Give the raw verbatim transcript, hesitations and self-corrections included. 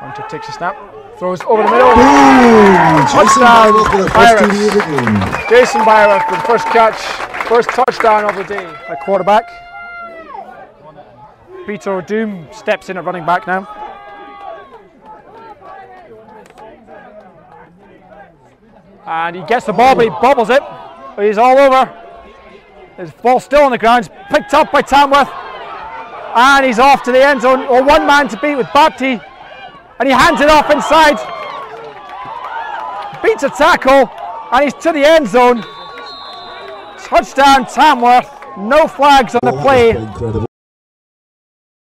Hunter takes a snap, throws over the middle. Boom! Touchdown, Byrath. Jason Byrath with the first catch, first touchdown of the day. A quarterback. Peter Doom steps in at running back now. And he gets the ball, but he bobbles it. He's all over. His ball still on the ground, picked up by Tamworth. And he's off to the end zone, or one man to beat with Baptie. And he hands it off inside. Beats a tackle, and he's to the end zone. Touchdown Tamworth, no flags on the play.